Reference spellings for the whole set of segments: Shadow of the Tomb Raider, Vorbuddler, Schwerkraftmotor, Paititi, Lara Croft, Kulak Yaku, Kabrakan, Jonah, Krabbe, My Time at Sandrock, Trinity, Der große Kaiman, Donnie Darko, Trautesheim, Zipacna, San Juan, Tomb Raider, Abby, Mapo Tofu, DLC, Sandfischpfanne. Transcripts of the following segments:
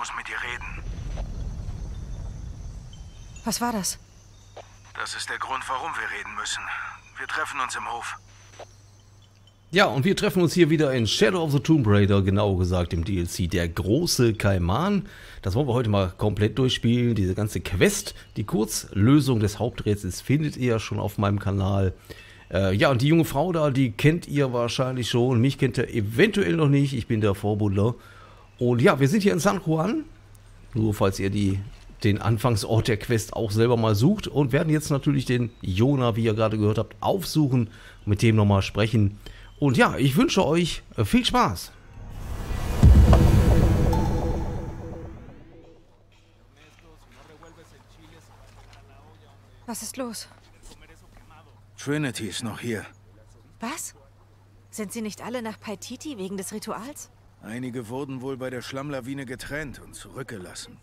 muss mit dir reden. Was war das? Das ist der Grund, warum wir reden müssen. Wir treffen uns im Hof. Ja, und wir treffen uns hier wieder in Shadow of the Tomb Raider, genauer gesagt im DLC Der große Kaiman. Das wollen wir heute mal komplett durchspielen, diese ganze Quest. Die Kurzlösung des Haupträtsels findet ihr ja schon auf meinem Kanal. Ja, und die junge Frau da, die kennt ihr wahrscheinlich schon. Mich kennt ihr eventuell noch nicht, ich bin der Vorbuddler. Und ja, wir sind hier in San Juan, nur falls ihr den Anfangsort der Quest auch selber mal sucht. Und werden jetzt natürlich den Jonah, wie ihr gerade gehört habt, aufsuchen, mit dem nochmal sprechen. Und ja, ich wünsche euch viel Spaß. Was ist los? Trinity ist noch hier. Was? Sind sie nicht alle nach Paititi wegen des Rituals? Einige wurden wohl bei der Schlammlawine getrennt und zurückgelassen.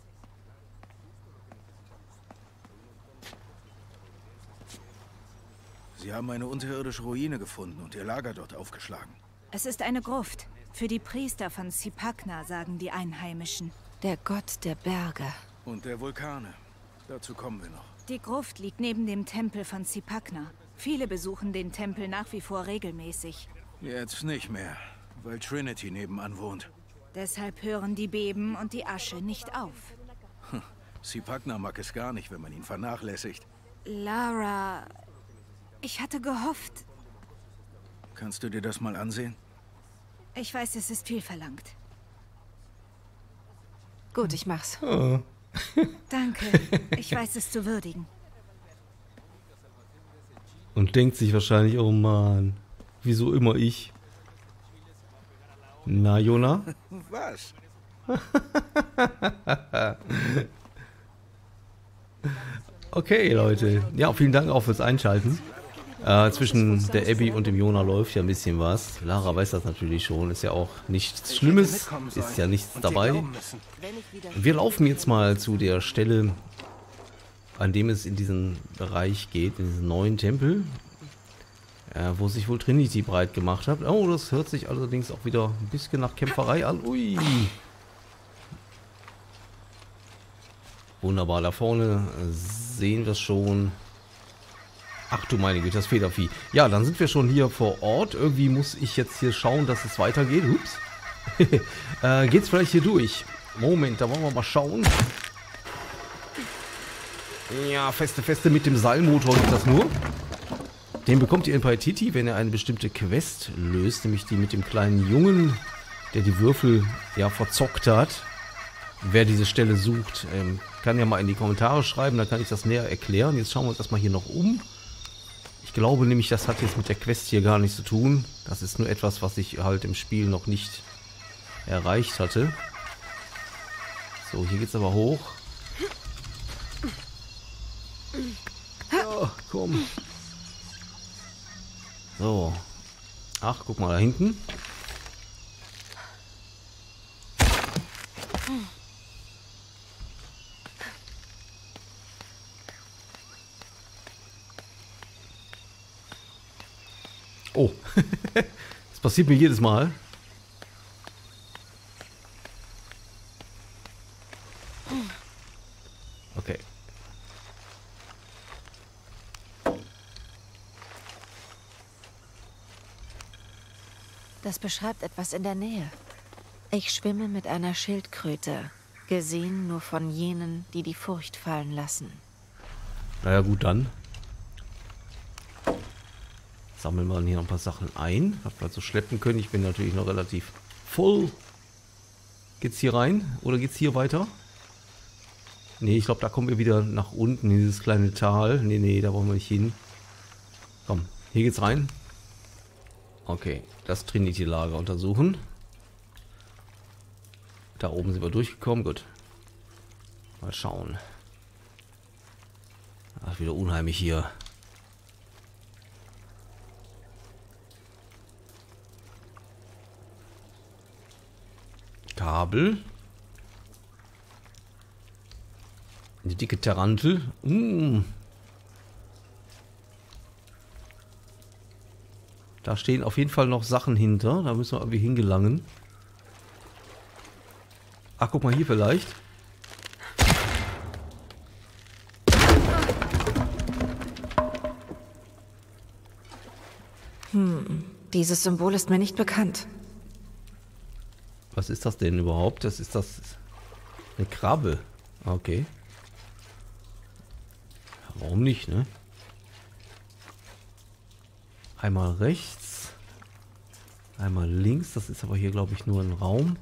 Sie haben eine unterirdische Ruine gefunden und ihr Lager dort aufgeschlagen. Es ist eine Gruft. Für die Priester von Zipacna, sagen die Einheimischen. Der Gott der Berge. Und der Vulkane. Dazu kommen wir noch. Die Gruft liegt neben dem Tempel von Zipacna. Viele besuchen den Tempel nach wie vor regelmäßig. Jetzt nicht mehr, weil Trinity nebenan wohnt. Deshalb hören die Beben und die Asche nicht auf. Zipacna mag es gar nicht, wenn man ihn vernachlässigt. Lara... Ich hatte gehofft... Kannst du dir das mal ansehen? Ich weiß, es ist viel verlangt. Gut, ich mach's. Oh. Danke, ich weiß es zu würdigen. Und denkt sich wahrscheinlich, oh Mann, wieso immer ich? Na, Jonah? Was? Okay, Leute. Ja, vielen Dank auch fürs Einschalten. Zwischen der Abby und dem Jonah läuft ja ein bisschen was. Lara weiß das natürlich schon, ist ja auch nichts Schlimmes, ist ja nichts dabei. Wir laufen jetzt mal zu der Stelle, an dem es in diesen Bereich geht, in diesen neuen Tempel, wo sich wohl Trinity breit gemacht hat. Oh, das hört sich allerdings auch wieder ein bisschen nach Kämpferei an. Ui! Wunderbar, da vorne sehen wir schon. Ach du meine Güte, das Federvieh. Ja, dann sind wir schon hier vor Ort. Irgendwie muss ich jetzt hier schauen, dass es weitergeht. Ups. Geht's vielleicht hier durch? Moment, da wollen wir mal schauen. Ja, feste mit dem Seilmotor geht das nur. Den bekommt ihr in Paititi, wenn ihr eine bestimmte Quest löst. Nämlich die mit dem kleinen Jungen, der die Würfel ja verzockt hat. Wer diese Stelle sucht, kann ja mal in die Kommentare schreiben. Dann kann ich das näher erklären. Jetzt schauen wir uns erstmal hier noch um. Ich glaube nämlich, das hat jetzt mit der Quest hier gar nichts zu tun. Das ist nur etwas, was ich halt im Spiel noch nicht erreicht hatte. So, hier geht's aber hoch. Oh, komm. So. Ach, guck mal da hinten. Oh, das passiert mir jedes Mal. Okay. Das beschreibt etwas in der Nähe. Ich schwimme mit einer Schildkröte, gesehen nur von jenen, die die Furcht fallen lassen. Naja, gut dann. Sammeln wir hier noch ein paar Sachen ein, was wir so schleppen können. Ich bin natürlich noch relativ voll. Geht's hier rein oder geht's hier weiter? Nee, ich glaube, da kommen wir wieder nach unten in dieses kleine Tal. Nee, da wollen wir nicht hin. Komm, hier geht's rein. Okay, das Trinity-Lager untersuchen. Da oben sind wir durchgekommen, gut. Mal schauen. Ach, wieder unheimlich hier. Kabel. Eine dicke Tarantel. Da stehen auf jeden Fall noch Sachen hinter. Da müssen wir irgendwie hingelangen. Ach, guck mal hier vielleicht. Hm, dieses Symbol ist mir nicht bekannt. Was ist das denn überhaupt? Das ist das... eine Krabbe. Okay. Warum nicht, ne? Einmal rechts. Einmal links. Das ist aber hier, glaube ich, nur ein Raum.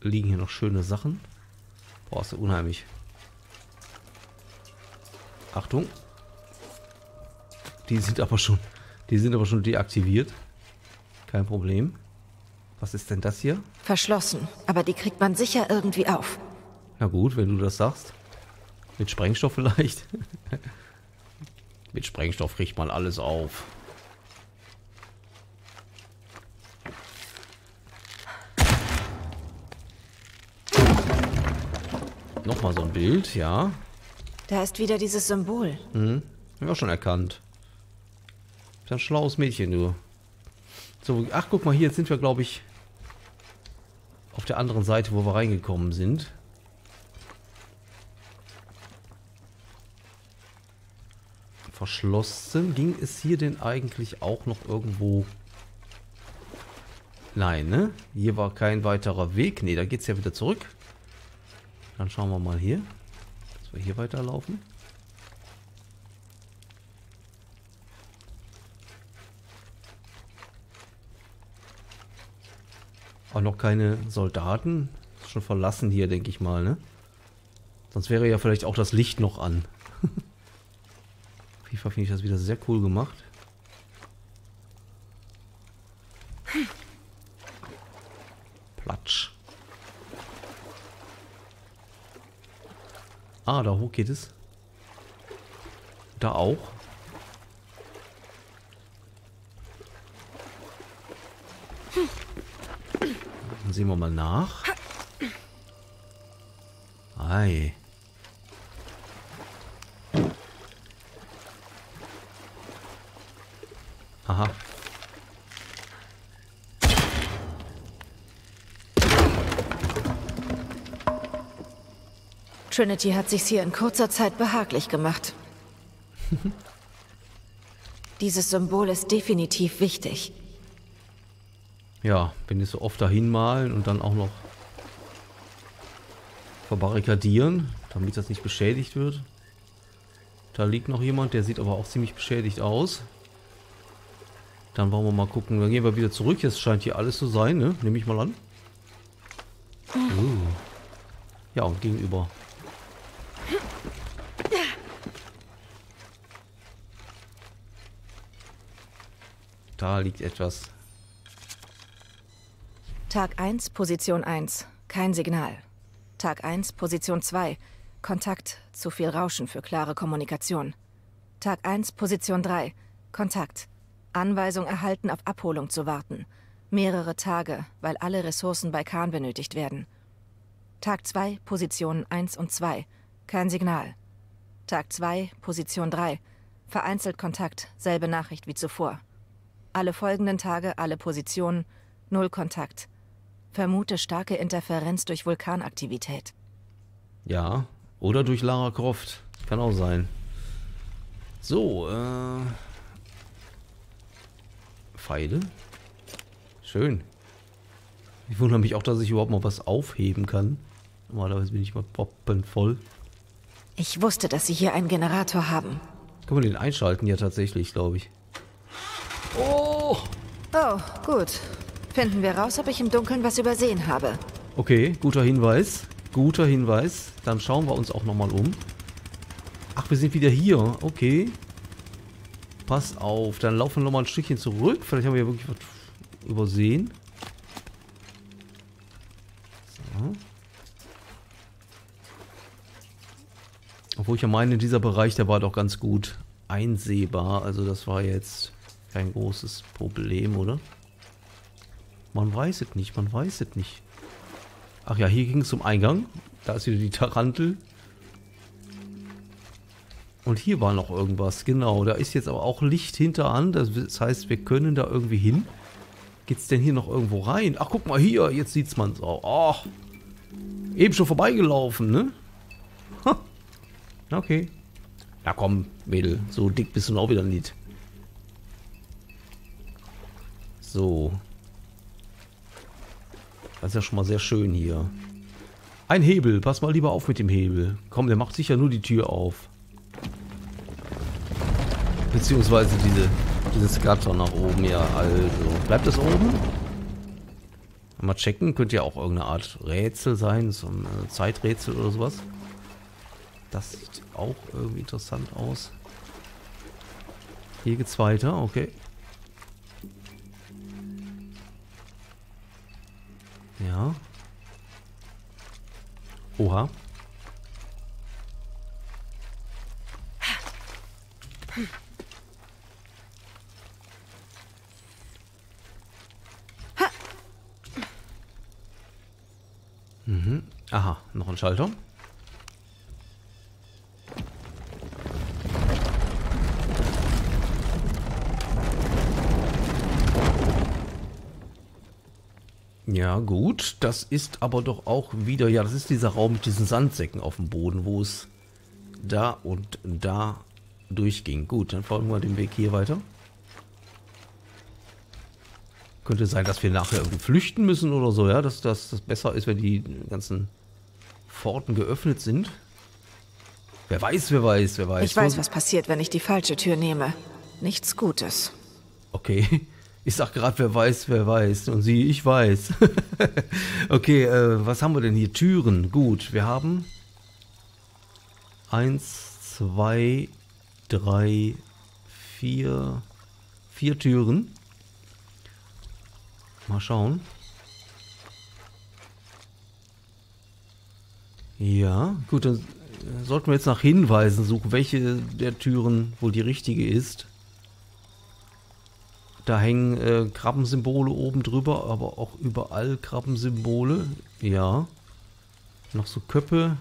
Liegen hier noch schöne Sachen. Boah, ist ja unheimlich. Achtung. Die sind aber schon deaktiviert. Kein Problem. Was ist denn das hier? Verschlossen, aber die kriegt man sicher irgendwie auf. Na gut, wenn du das sagst. Mit Sprengstoff vielleicht. Mit Sprengstoff kriegt man alles auf. Nochmal so ein Bild, ja. Da ist wieder dieses Symbol. Hm, hab ich auch schon erkannt. Ein schlaues Mädchen, du. So, ach, guck mal, hier jetzt sind wir, glaube ich, auf der anderen Seite, wo wir reingekommen sind. Verschlossen. Ging es hier denn eigentlich auch noch irgendwo? Nein, ne? Hier war kein weiterer Weg. Ne, da geht es ja wieder zurück. Dann schauen wir mal hier, dass wir hier weiterlaufen. Auch noch keine Soldaten. Ist schon verlassen hier, denke ich mal, ne? Sonst wäre ja vielleicht auch das Licht noch an. Auf jeden Fall finde ich das wieder sehr cool gemacht. Platsch. Ah, da hoch geht es. Da auch. Sehen wir mal nach. Ei. Aha. Trinity hat sich's hier in kurzer Zeit behaglich gemacht. Dieses Symbol ist definitiv wichtig. Ja, wenn die so oft dahin malen und dann auch noch verbarrikadieren, damit das nicht beschädigt wird. Da liegt noch jemand, der sieht aber auch ziemlich beschädigt aus. Dann wollen wir mal gucken, dann gehen wir wieder zurück. Jetzt scheint hier alles zu sein, ne? Nehme ich mal an. Ja, und gegenüber. Da liegt etwas. Tag 1, Position 1. Kein Signal. Tag 1, Position 2. Kontakt. Zu viel Rauschen für klare Kommunikation. Tag 1, Position 3. Kontakt. Anweisung erhalten, auf Abholung zu warten. Mehrere Tage, weil alle Ressourcen bei Kahn benötigt werden. Tag 2, Positionen 1 und 2. Kein Signal. Tag 2, Position 3. Vereinzelt Kontakt, selbe Nachricht wie zuvor. Alle folgenden Tage, alle Positionen, null Kontakt. Vermute starke Interferenz durch Vulkanaktivität. Ja, oder durch Lara Croft. Kann auch sein. So, Pfeile. Schön. Ich wundere mich auch, dass ich überhaupt mal was aufheben kann. Normalerweise bin ich mal poppenvoll. Ich wusste, dass sie hier einen Generator haben. Kann man den einschalten? Ja, tatsächlich, glaube ich. Oh! Oh, gut. Finden wir raus, ob ich im Dunkeln was übersehen habe. Okay, guter Hinweis. Guter Hinweis. Dann schauen wir uns auch nochmal um. Ach, wir sind wieder hier. Okay. Pass auf. Dann laufen wir nochmal ein Stückchen zurück. Vielleicht haben wir ja wirklich was übersehen. So. Obwohl ich ja meine, dieser Bereich, der war doch ganz gut einsehbar. Also das war jetzt kein großes Problem, oder? Man weiß es nicht, man weiß es nicht. Ach ja, hier ging es zum Eingang. Da ist wieder die Tarantel. Und hier war noch irgendwas, genau. Da ist jetzt aber auch Licht hinteran. Das heißt, wir können da irgendwie hin. Geht's denn hier noch irgendwo rein? Ach, guck mal hier, jetzt sieht's man's auch. Oh, eben schon vorbeigelaufen, ne? Ha. Okay. Na komm, Mädel, so dick bist du auch wieder nicht. So. Das ist ja schon mal sehr schön hier. Ein Hebel, pass mal lieber auf mit dem Hebel. Komm, der macht sicher nur die Tür auf. Beziehungsweise dieses Gatter nach oben, ja, also. Bleibt das oben? Mal checken, könnte ja auch irgendeine Art Rätsel sein, so ein Zeiträtsel oder sowas. Das sieht auch irgendwie interessant aus. Hier geht's weiter, okay. Ja. Oha. Mhm. Aha, noch ein Schalter. Ja gut, das ist aber doch auch wieder, ja, das ist dieser Raum mit diesen Sandsäcken auf dem Boden, wo es da und da durchging. Gut, dann folgen wir den Weg hier weiter. Könnte sein, dass wir nachher irgendwie flüchten müssen oder so, ja, dass das besser ist, wenn die ganzen Pforten geöffnet sind. Wer weiß, wer weiß, wer weiß. Ich weiß, was passiert, wenn ich die falsche Tür nehme. Nichts Gutes. Okay. Ich sag gerade, wer weiß, wer weiß. Und sie, ich weiß. Okay, was haben wir denn hier? Türen. Gut, wir haben 1, 2, 3, 4. 4 Türen. Mal schauen. Ja, gut, dann sollten wir jetzt nach Hinweisen suchen, welche der Türen wohl die richtige ist. Da hängen Krabbensymbole oben drüber, aber auch überall Krabbensymbole. Ja. Noch so Köpfe.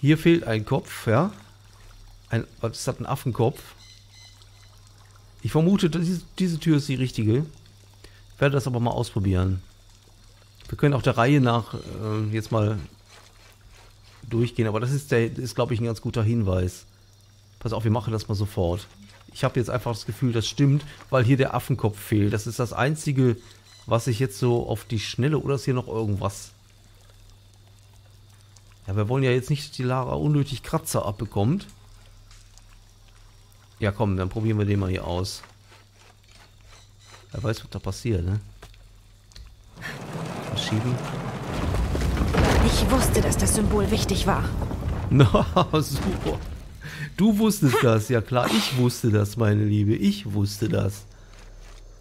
Hier fehlt ein Kopf, ja. Was ist das, ein Affenkopf? Ich vermute, dass diese Tür ist die richtige. Ich werde das aber mal ausprobieren. Wir können auch der Reihe nach jetzt mal durchgehen, aber das ist glaube ich, ein ganz guter Hinweis. Pass auf, wir machen das mal sofort. Ich habe jetzt einfach das Gefühl, das stimmt, weil hier der Affenkopf fehlt. Das ist das Einzige, was ich jetzt so auf die Schnelle... Oder ist hier noch irgendwas? Ja, wir wollen ja jetzt nicht, dass die Lara unnötig Kratzer abbekommt. Ja, komm, dann probieren wir den mal hier aus. Wer weiß, was da passiert, ne? Verschieben. Ich wusste, dass das Symbol wichtig war. Na, super. Du wusstest das, ja klar. Ich wusste das, meine Liebe. Ich wusste das.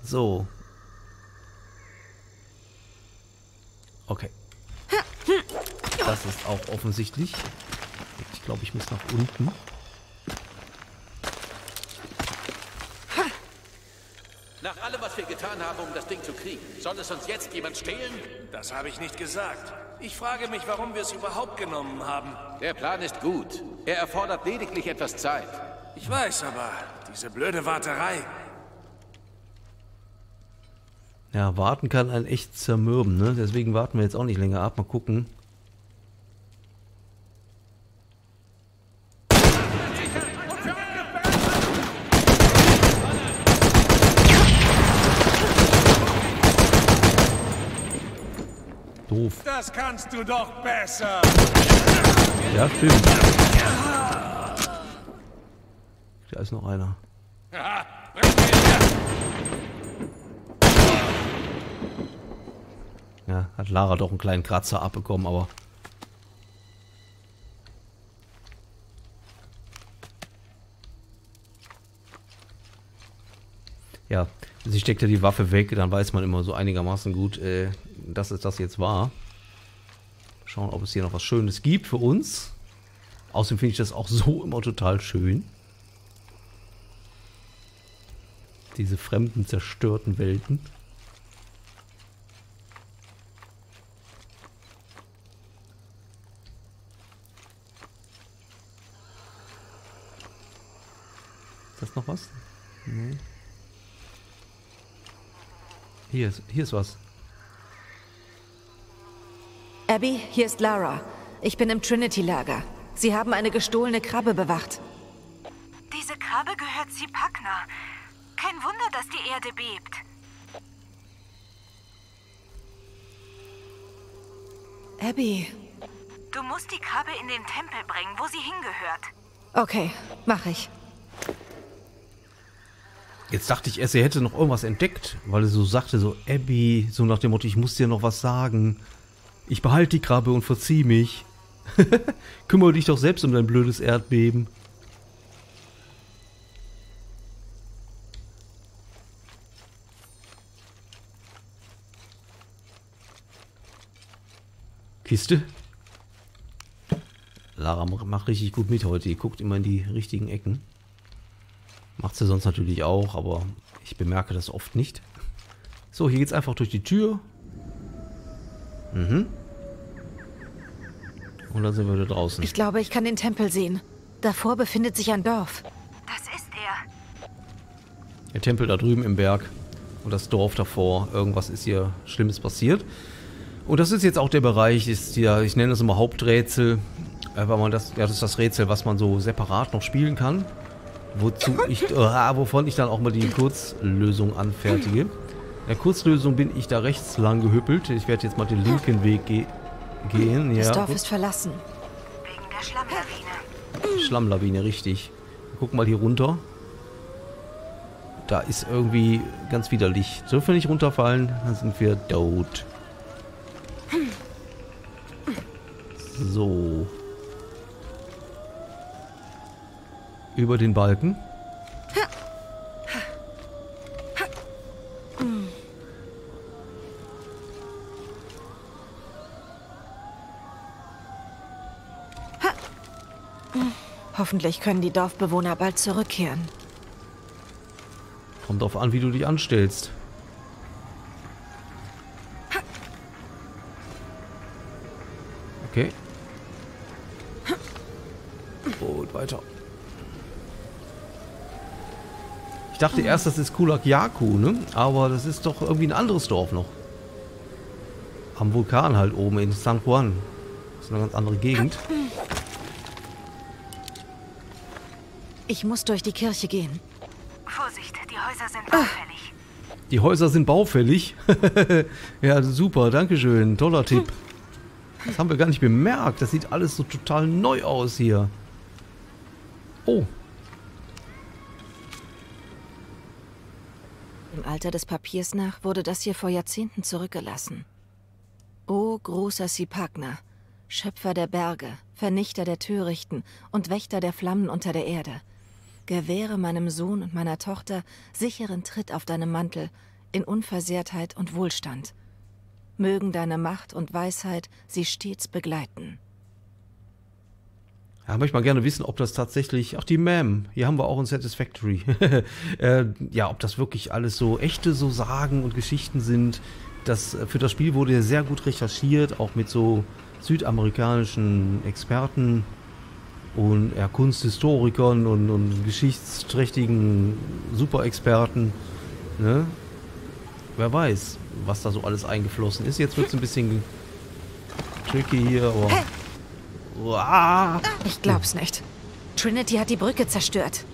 So. Okay. Das ist auch offensichtlich. Ich glaube, ich muss nach unten. Nach allem, was wir getan haben, um das Ding zu kriegen, soll es uns jetzt jemand stehlen? Das habe ich nicht gesagt. Ich frage mich, warum wir es überhaupt genommen haben. Der Plan ist gut. Er erfordert lediglich etwas Zeit. Ich weiß aber, diese blöde Warterei. Ja, warten kann einen echt zermürben, ne? Deswegen warten wir jetzt auch nicht länger ab. Mal gucken. Das kannst du doch besser. Ja, stimmt. Da ist noch einer. Ja, hat Lara doch einen kleinen Kratzer abbekommen, aber... Ja, sie steckt ja die Waffe weg, dann weiß man immer so einigermaßen gut, dass es das jetzt war. Schauen, ob es hier noch was Schönes gibt für uns. Außerdem finde ich das auch so immer total schön. Diese fremden, zerstörten Welten. Ist das noch was? Nee. Hier ist was. Abby, hier ist Lara. Ich bin im Trinity-Lager. Sie haben eine gestohlene Krabbe bewacht. Diese Krabbe gehört Zipacna. Kein Wunder, dass die Erde bebt. Abby. Du musst die Krabbe in den Tempel bringen, wo sie hingehört. Okay, mach ich. Jetzt dachte ich erst, sie hätte noch irgendwas entdeckt, weil sie so sagte, so Abby, so nach dem Motto, ich muss dir noch was sagen. Ich behalte die Krabbe und verzieh mich. Kümmere dich doch selbst um dein blödes Erdbeben. Kiste? Lara macht richtig gut mit heute. Die guckt immer in die richtigen Ecken. Macht sie sonst natürlich auch, aber ich bemerke das oft nicht. So, hier geht's einfach durch die Tür. Mhm. Und dann sind wir wieder draußen. Ich glaube, ich kann den Tempel sehen. Davor befindet sich ein Dorf. Das ist er. Der Tempel da drüben im Berg und das Dorf davor. Irgendwas ist hier Schlimmes passiert. Und das ist jetzt auch der Bereich, ist ja, ich nenne das immer Haupträtsel, weil man das, ja, das ist das Rätsel, was man so separat noch spielen kann, wozu ich, wovon ich dann auch mal die Kurzlösung anfertige. In der Kurzlösung bin ich da rechts lang gehüppelt. Ich werde jetzt mal den linken Weg gehen. Das Dorf ist verlassen. Wegen der Schlammlawine. Schlammlawine, richtig. Wir gucken mal hier runter. Da ist irgendwie ganz widerlich. Dürfen wir nicht runterfallen, dann sind wir tot. So. Über den Balken. Hoffentlich können die Dorfbewohner bald zurückkehren. Kommt drauf an, wie du dich anstellst. Okay. Und weiter. Ich dachte erst, das ist Kulak Yaku, ne? Aber das ist doch irgendwie ein anderes Dorf noch. Am Vulkan halt oben in San Juan. Das ist eine ganz andere Gegend. Ich muss durch die Kirche gehen. Vorsicht, die Häuser sind baufällig. Die Häuser sind baufällig? Ja, super, dankeschön. Toller Tipp. Das haben wir gar nicht bemerkt. Das sieht alles so total neu aus hier. Oh. Im Alter des Papiers nach wurde das hier vor Jahrzehnten zurückgelassen. O großer Zipacna, Schöpfer der Berge, Vernichter der Törichten und Wächter der Flammen unter der Erde, gewähre meinem Sohn und meiner Tochter sicheren Tritt auf deinem Mantel in Unversehrtheit und Wohlstand. Mögen deine Macht und Weisheit sie stets begleiten. Ja, möchte mal gerne wissen, ob das tatsächlich... Ach, die Ma'am. Hier haben wir auch ein Satisfactory. Ja, ob das wirklich alles so echte so Sagen und Geschichten sind. Das, für das Spiel wurde ja sehr gut recherchiert, auch mit so südamerikanischen Experten und ja, Kunsthistorikern und geschichtsträchtigen Superexperten. Ne? Wer weiß, was da so alles eingeflossen ist. Jetzt wird es ein bisschen tricky hier, aber... Uah. Ich glaub's nicht. Trinity hat die Brücke zerstört.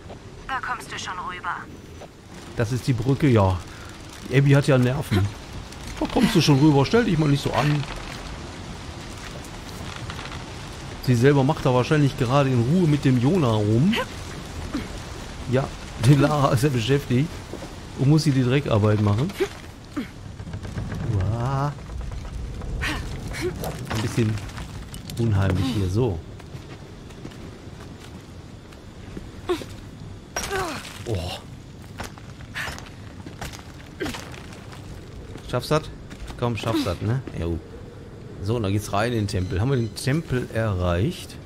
Da kommst du schon rüber. Das ist die Brücke, ja. Abby hat ja Nerven. Da kommst du schon rüber, stell dich mal nicht so an. Sie selber macht da wahrscheinlich gerade in Ruhe mit dem Jonah rum. Ja, die Lara ist ja beschäftigt. Und muss sie die Dreckarbeit machen. Uah. Ein bisschen unheimlich hier, so. Oh. Schaffst du das? Komm, schaffst du das, ne? Jo. So, und dann geht's rein in den Tempel. Haben wir den Tempel erreicht?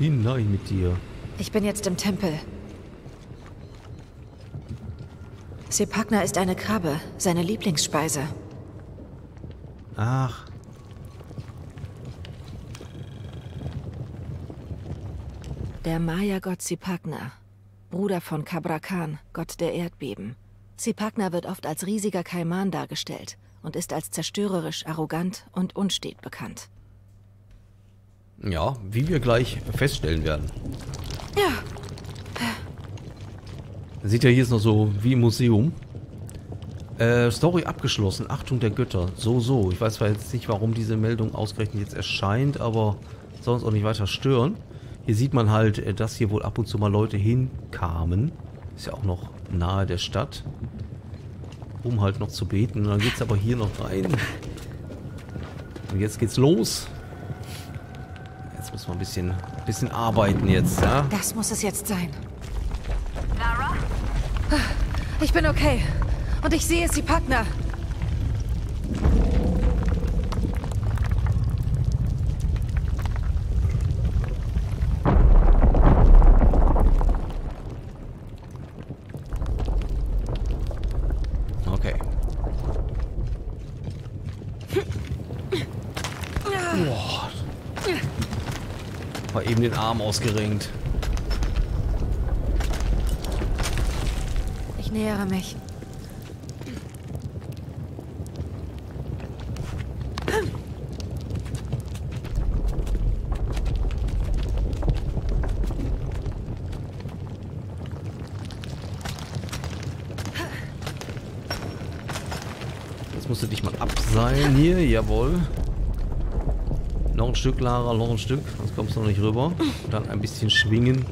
Hinein mit dir. Ich bin jetzt im Tempel. Zipacna ist eine Krabbe, seine Lieblingsspeise. Ach. Der Maya-Gott Zipacna, Bruder von Kabrakan, Gott der Erdbeben, Zipacna wird oft als riesiger Kaiman dargestellt und ist als zerstörerisch, arrogant und unstet bekannt. Ja, wie wir gleich feststellen werden. Ja. Sieht ja, hier ist noch so wie im Museum. Story abgeschlossen. Achtung der Götter. So. Ich weiß zwar jetzt nicht, warum diese Meldung ausgerechnet jetzt erscheint, aber soll uns auch nicht weiter stören. Hier sieht man halt, dass hier wohl ab und zu mal Leute hinkamen. Ist ja auch noch nahe der Stadt. Um halt noch zu beten. Und dann geht's aber hier noch rein. Und jetzt geht's los. Jetzt muss man ein bisschen arbeiten jetzt, ja? Das muss es jetzt sein. Lara? Ich bin okay. Und ich sehe Zipacna. Okay. Boah. War eben den Arm ausgerenkt. Ich nähere mich. Musste dich mal abseilen hier, jawohl. Noch ein Stück, Lara, noch ein Stück, sonst kommst du noch nicht rüber. Dann ein bisschen schwingen.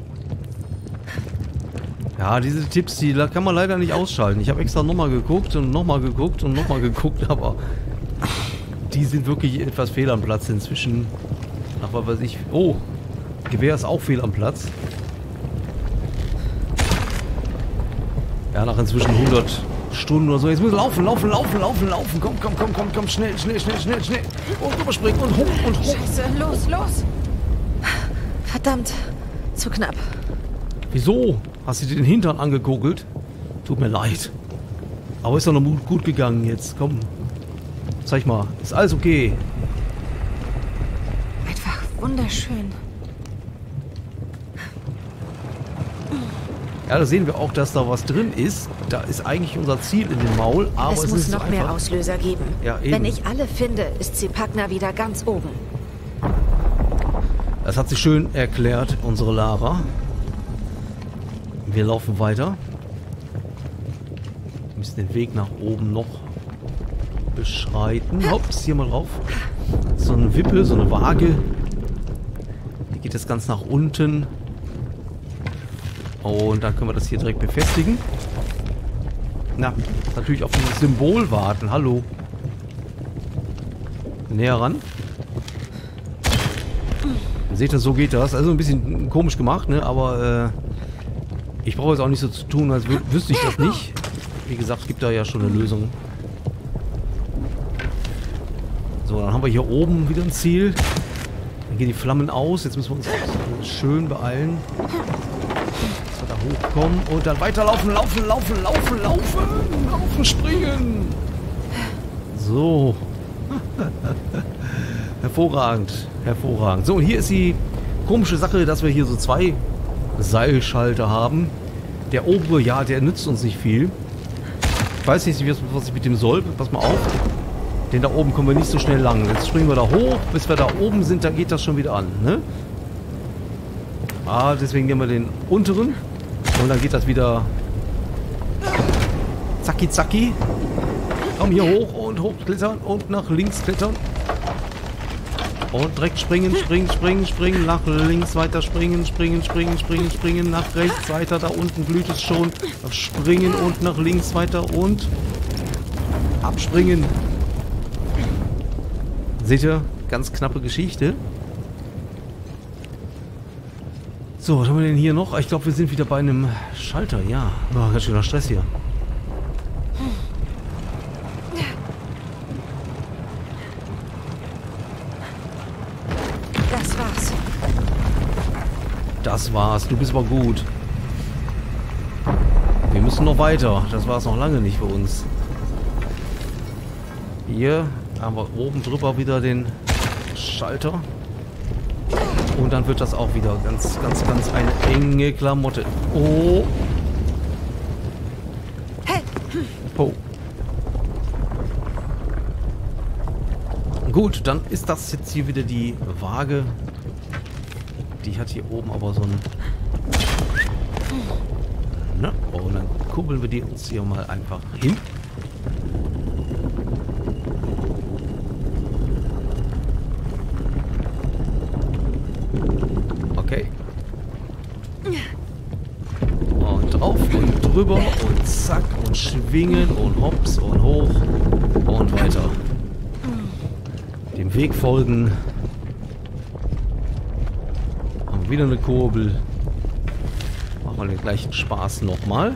Ja, diese Tipps, die kann man leider nicht ausschalten. Ich habe extra nochmal geguckt und nochmal geguckt und nochmal geguckt, aber die sind wirklich etwas fehl am Platz inzwischen. Ach, was weiß ich. Oh, Gewehr ist auch fehl am Platz. Ja, nach inzwischen 100 Stunden oder so. Jetzt muss laufen. Komm, schnell. Und überspringen und hoch. Scheiße, los. Verdammt, zu knapp. Wieso? Hast du dir den Hintern angekokelt? Tut mir leid. Aber ist doch noch gut gegangen jetzt. Komm, zeig mal, ist alles okay. Einfach wunderschön. Ja, da sehen wir auch, dass da was drin ist. Da ist eigentlich unser Ziel in dem Maul, aber es muss noch mehr Auslöser geben. Ja, eben. Wenn ich alle finde, ist Zipacna wieder ganz oben. Das hat sie schön erklärt, unsere Lara. Wir laufen weiter. Wir müssen den Weg nach oben noch beschreiten. Hops, hier mal drauf. So eine Wippe, so eine Waage. Hier geht es ganz nach unten. Und dann können wir das hier direkt befestigen. Na, natürlich auf das Symbol warten. Hallo. Näher ran. Seht ihr, so geht das. Also ein bisschen komisch gemacht, ne? Aber ich brauche jetzt auch nicht so zu tun, als wüsste ich das nicht. Wie gesagt, gibt da ja schon eine Lösung. So, dann haben wir hier oben wieder ein Ziel. Dann gehen die Flammen aus. Jetzt müssen wir uns auch schön beeilen. Hochkommen und dann weiterlaufen, laufen, springen. So. Hervorragend. So, und hier ist die komische Sache, dass wir hier so zwei Seilschalter haben. Der obere, ja, der nützt uns nicht viel. Ich weiß nicht, was ich mit dem soll. Pass mal auf. Denn da oben kommen wir nicht so schnell lang. Jetzt springen wir da hoch. Bis wir da oben sind, dann geht das schon wieder an, ne? Ah, deswegen nehmen wir den unteren. Und dann geht das wieder. Zacki. Komm hier hoch und hochklettern und nach links klettern. Und direkt springen. Nach links weiter springen. Nach rechts weiter. Da unten glüht es schon. Springen und nach links weiter und abspringen. Seht ihr? Ganz knappe Geschichte. So, was haben wir denn hier noch? Ich glaube, wir sind wieder bei einem Schalter, ja. Oh, ganz schöner Stress hier. Das war's. Du bist aber gut. Wir müssen noch weiter. Das war's noch lange nicht für uns. Hier haben wir oben drüber wieder den Schalter. Und dann wird das auch wieder ganz eine enge Klamotte. Oh. Hey, Oh. Gut, dann ist das jetzt hier wieder die Waage. Die hat hier oben aber so ein... Na, und dann kurbeln wir die uns hier mal einfach hin. Okay. Und auf und drüber und zack und schwingen und hops und hoch und weiter. Dem Weg folgen. Und wieder eine Kurbel. Machen wir den gleichen Spaß nochmal.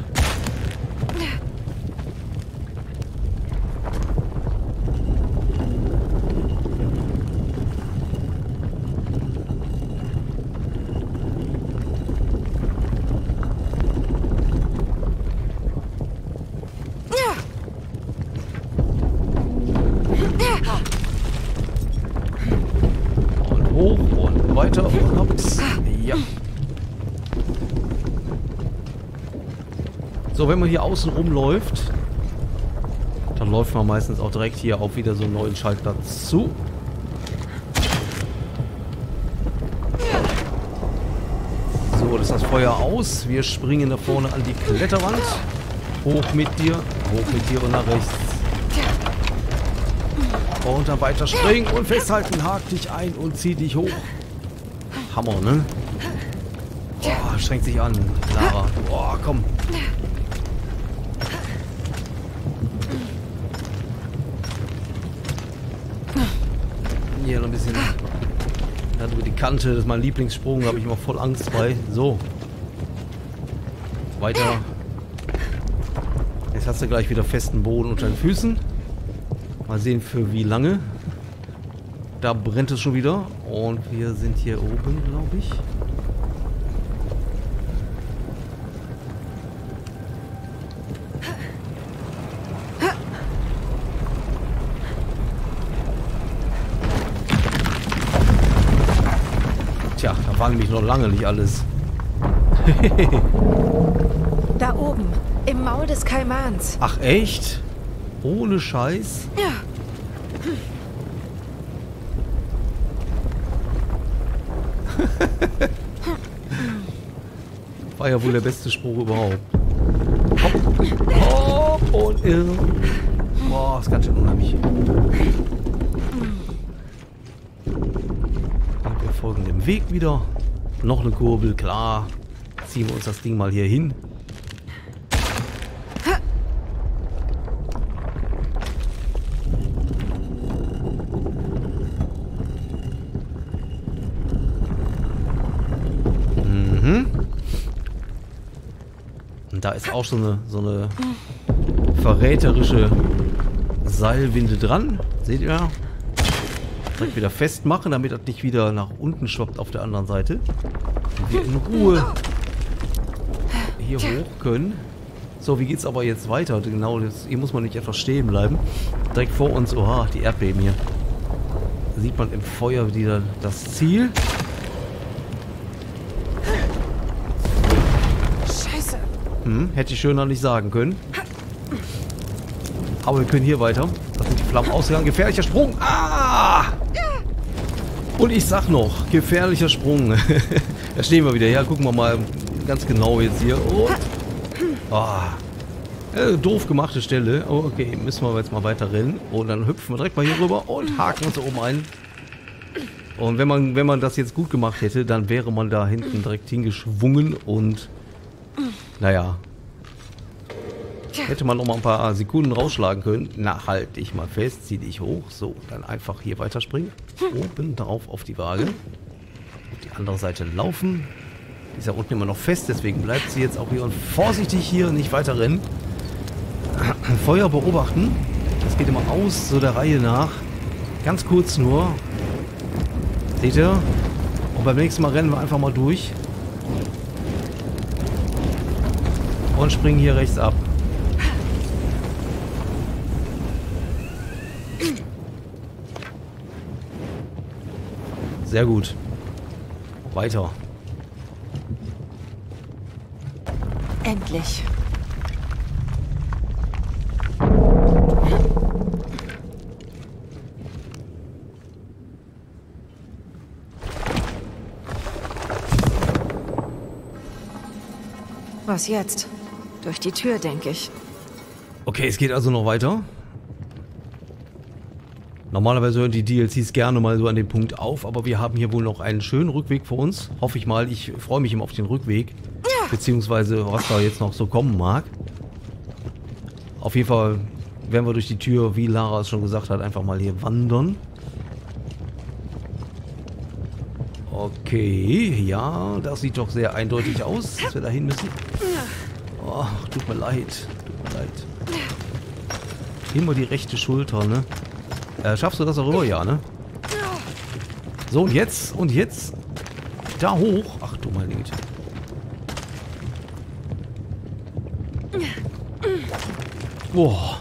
So, wenn man hier außen rumläuft, dann läuft man meistens auch direkt hier auf wieder so einen neuen Schaltplatz zu. So, das ist das Feuer aus. Wir springen da vorne an die Kletterwand. Hoch mit dir und nach rechts. Und dann weiter springen und festhalten. Hak dich ein und zieh dich hoch. Hammer, ne? Boah, strengt sich an, Lara. Boah, komm. Hier noch ein bisschen über die Kante, das ist mein Lieblingssprung, da habe ich immer voll Angst bei. So. Weiter. Jetzt hast du gleich wieder festen Boden unter den Füßen. Mal sehen für wie lange. Da brennt es schon wieder. Und wir sind hier oben, glaube ich. Tja, da war nämlich noch lange nicht alles. Da oben, im Maul des Kaimans. Ach echt? Ohne Scheiß? Ja. War ja wohl der beste Spruch überhaupt. Hopp, hopp und irr. Boah, ist ganz schön unheimlich. Und wir folgen dem Weg wieder. Noch eine Kurbel, klar. Ziehen wir uns das Ding mal hier hin. Da ist auch so eine verräterische Seilwinde dran. Seht ihr? Direkt wieder festmachen, damit das nicht wieder nach unten schwappt auf der anderen Seite. Und wir in Ruhe hier hoch können. So, wie geht's aber jetzt weiter? Genau, hier muss man nicht einfach stehen bleiben. Direkt vor uns, oha, die Erdbeben hier. Da sieht man im Feuer wieder das Ziel. Hätte ich schöner nicht sagen können. Aber wir können hier weiter. Da sind die Flammen ausgegangen. Gefährlicher Sprung. Ah! Und ich sag noch, gefährlicher Sprung. Da stehen wir wieder her. Gucken wir mal ganz genau jetzt hier. Und, doof gemachte Stelle. Oh, okay, müssen wir jetzt mal weiter rennen. Und dann hüpfen wir direkt mal hier rüber und haken uns da oben ein. Und wenn man das jetzt gut gemacht hätte, dann wäre man da hinten direkt hingeschwungen und... Naja. Hätte man noch mal ein paar Sekunden rausschlagen können. Na, halt dich mal fest, zieh dich hoch. So, dann einfach hier weiterspringen. Oben drauf auf die Waage. Und die andere Seite laufen. Die ist ja unten immer noch fest, deswegen bleibt sie jetzt auch hier. Und vorsichtig hier, nicht weiter rennen. Feuer beobachten. Das geht immer aus, so der Reihe nach. Ganz kurz nur. Seht ihr? Und beim nächsten Mal rennen wir einfach mal durch. Und springen hier rechts ab. Sehr gut. Weiter. Endlich. Was jetzt? Durch die Tür, denke ich. Okay, es geht also noch weiter. Normalerweise hören die DLCs gerne mal so an dem Punkt auf, aber wir haben hier wohl noch einen schönen Rückweg vor uns. Hoffe ich mal. Ich freue mich immer auf den Rückweg. Beziehungsweise, was da jetzt noch so kommen mag. Auf jeden Fall werden wir durch die Tür, wie Lara es schon gesagt hat, einfach mal hier wandern. Okay, ja, das sieht doch sehr eindeutig aus, dass wir da hin müssen. Oh, tut mir leid. Tut mir leid. Immer die rechte Schulter, ne? Schaffst du das auch rüber? Ja, ne? So, und jetzt? Und jetzt? Da hoch? Ach du meine Güte. Boah.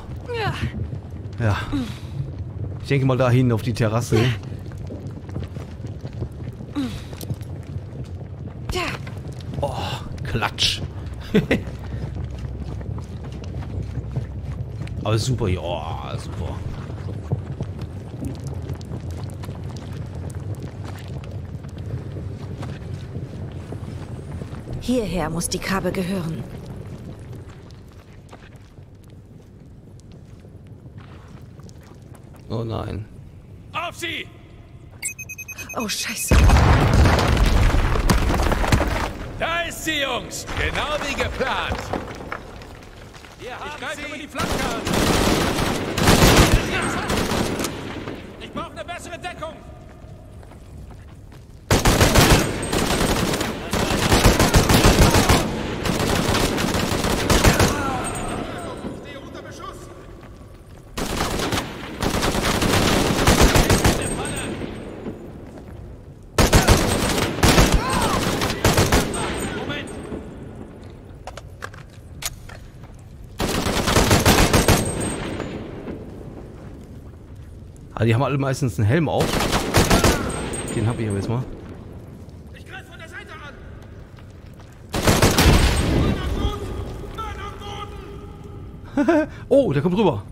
Ja. Ich denke mal dahin auf die Terrasse. Oh, Klatsch. Aber super, ja, super. Hierher muss die Krabbe gehören. Oh nein. Auf sie! Oh Scheiße. Da ist sie, Jungs. Genau wie geplant. Ich greife über die Flanke an. Ich brauche eine bessere Deckung. Also die haben alle meistens einen Helm auf. Den habe ich aber jetzt mal. Ich greife von der Seite an. Mann am Boden! Mann am Boden! Oh, der kommt rüber.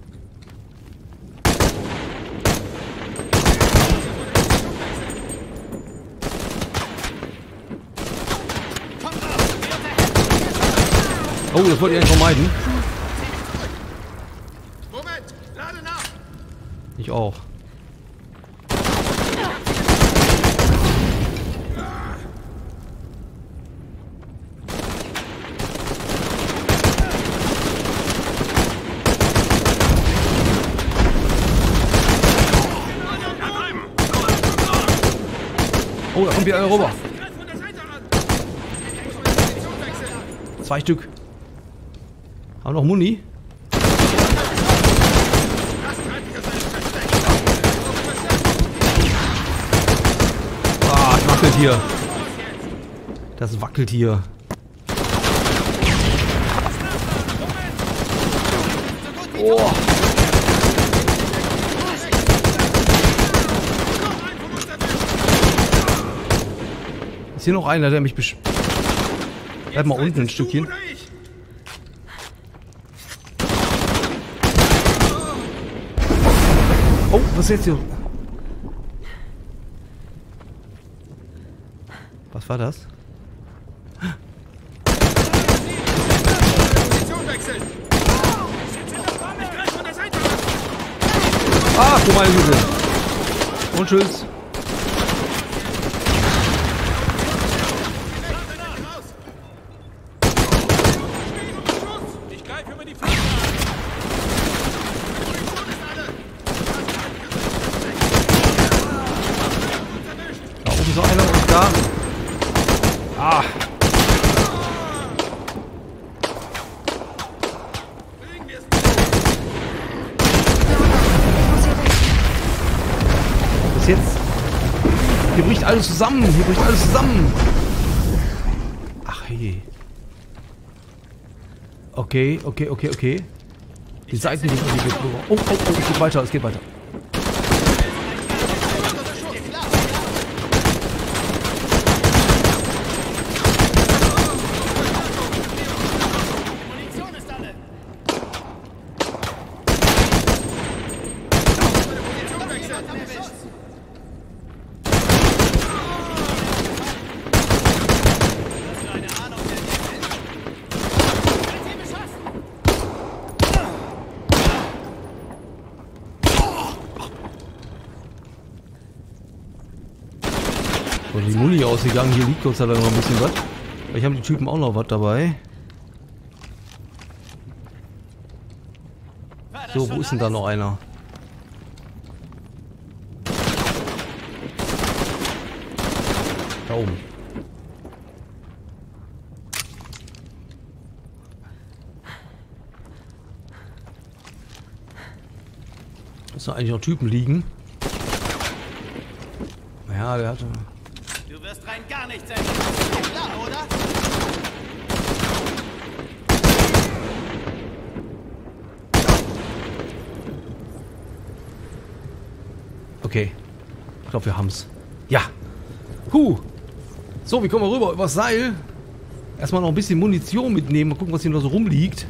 Oh, das wollte ich eigentlich vermeiden. Moment, lade nach. Ich auch. Oh, da kommt wieder einer rüber. 2 Stück. Haben noch Muni? Ah, das wackelt hier. Das wackelt hier. Oh. Ist hier noch einer, der mich besch... Bleib mal unten ein Stückchen. Oh, was ist jetzt hier? Was war das? Ah, du meine Güte. Und tschüss. Alles zusammen, hier bricht alles zusammen. Ach hey. Okay. Die Seiten, die geht. Oh, es geht weiter, es geht weiter. So, die Mulli ausgegangen. Hier liegt Gott sei Dank noch ein bisschen was. Ich habe die Typen auch noch was dabei. So, wo ist denn da noch einer? Da oben. Muss da eigentlich noch Typen liegen? Ja, der hatte... Du wirst rein gar nichts ändern. Klar, oder? Okay. Ich glaube, wir haben's. Ja. Huh. So, wir kommen mal rüber übers Seil. Erstmal noch ein bisschen Munition mitnehmen. Mal gucken, was hier noch so rumliegt.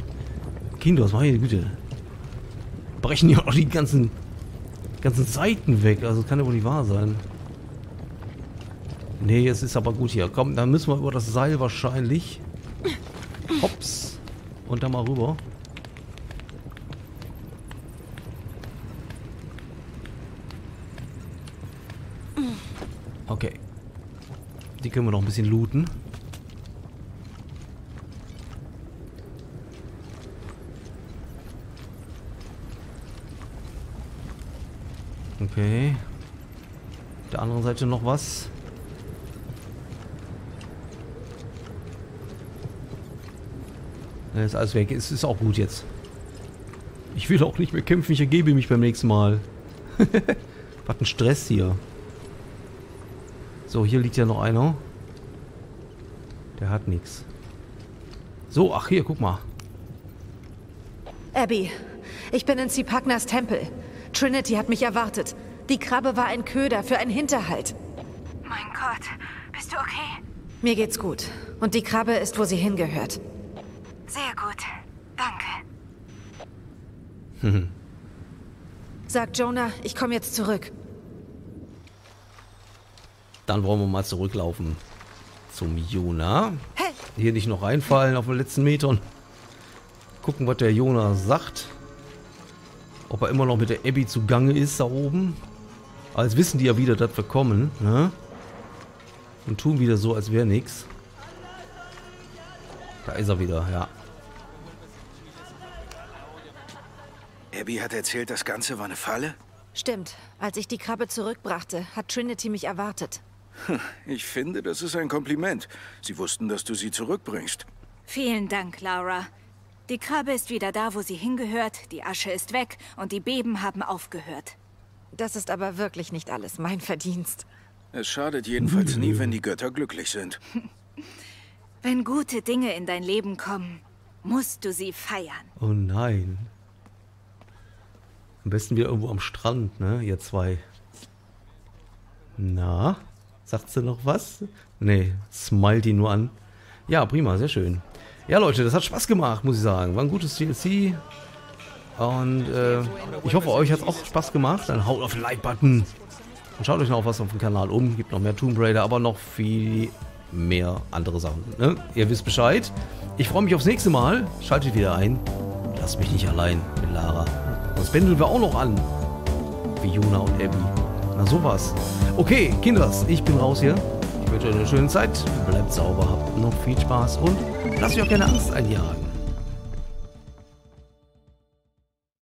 Kinder, was meine Güte. Brechen ja auch die ganzen Seiten weg. Also, das kann ja wohl nicht wahr sein. Nee, es ist aber gut hier. Komm, dann müssen wir über das Seil wahrscheinlich. Hops. Und dann mal rüber. Okay. Die können wir noch ein bisschen looten. Okay. Auf der anderen Seite noch was. Ist alles weg. Es ist auch gut jetzt. Ich will auch nicht mehr kämpfen. Ich ergebe mich beim nächsten Mal. Was ein Stress hier. So, hier liegt ja noch einer. Der hat nichts. So, ach hier, guck mal. Abby, ich bin in Zipacnas Tempel. Trinity hat mich erwartet. Die Krabbe war ein Köder für einen Hinterhalt. Mein Gott, bist du okay? Mir geht's gut. Und die Krabbe ist, wo sie hingehört. Sehr gut. Danke. Sag Jonah, ich komme jetzt zurück. Dann wollen wir mal zurücklaufen. Zum Jonah. Hey. Hier nicht noch reinfallen auf den letzten Metern. Gucken, was der Jonah sagt. Ob er immer noch mit der Abby zugange ist da oben. Aber jetzt wissen die ja wieder, dass wir kommen. Ne? Und tun wieder so, als wäre nichts. Da ist er wieder, ja. Abby hat erzählt, das Ganze war eine Falle? Stimmt. Als ich die Krabbe zurückbrachte, hat Trinity mich erwartet. Ich finde, das ist ein Kompliment. Sie wussten, dass du sie zurückbringst. Vielen Dank, Lara. Die Krabbe ist wieder da, wo sie hingehört, die Asche ist weg und die Beben haben aufgehört. Das ist aber wirklich nicht alles mein Verdienst. Es schadet jedenfalls nie, wenn die Götter glücklich sind. Wenn gute Dinge in dein Leben kommen, musst du sie feiern. Oh nein. Am besten wieder irgendwo am Strand, ne? Ihr zwei. Na? Sagt sie noch was? Nee, smilet die nur an. Ja, prima, sehr schön. Ja, Leute, das hat Spaß gemacht, muss ich sagen. War ein gutes DLC. Und ich hoffe, euch hat es auch Spaß gemacht. Dann haut auf den Like-Button. Und schaut euch noch was auf dem Kanal um. Gibt noch mehr Tomb Raider, aber noch viel... mehr andere Sachen. Ne? Ihr wisst Bescheid. Ich freue mich aufs nächste Mal. Schaltet wieder ein. Lasst mich nicht allein mit Lara. Sonst pendeln wir auch noch an. Wie Jonah und Abby. Na sowas. Okay, Kinders, ich bin raus hier. Ich wünsche euch eine schöne Zeit. Bleibt sauber, habt noch viel Spaß und lasst euch auch keine Angst einjagen.